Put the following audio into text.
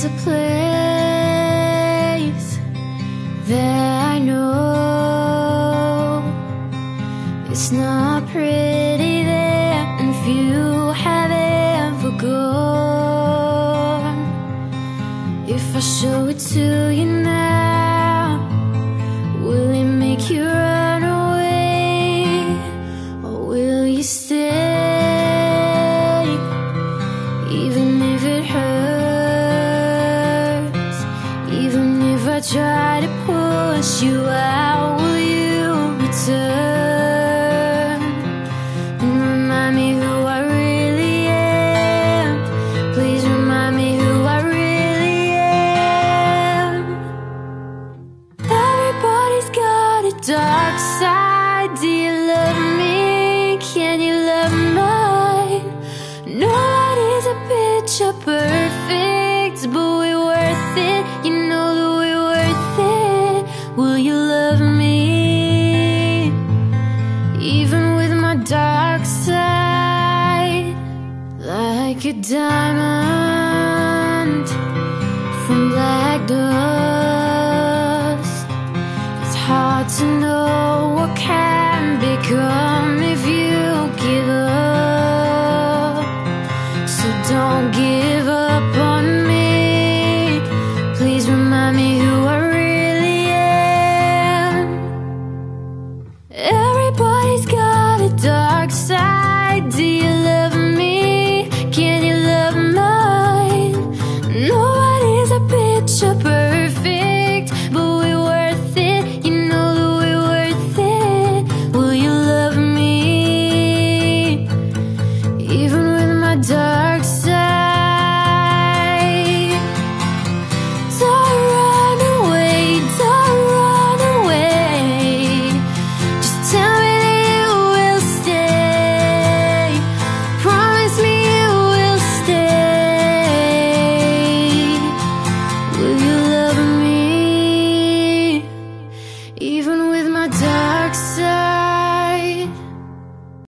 There's a place that I know it's not pretty there, and few have ever gone. If I show it to you now, will it make you run away, or will you stay? Try to push you out, will you return and remind me who I really am? Please remind me who I really am. Everybody's got a dark side. Do you love me? Can you love mine? Nobody's a picture perfect, but we're worth it. You know the will you love me, even with my dark side? Like a diamond from black dust, it's hard to know what kind.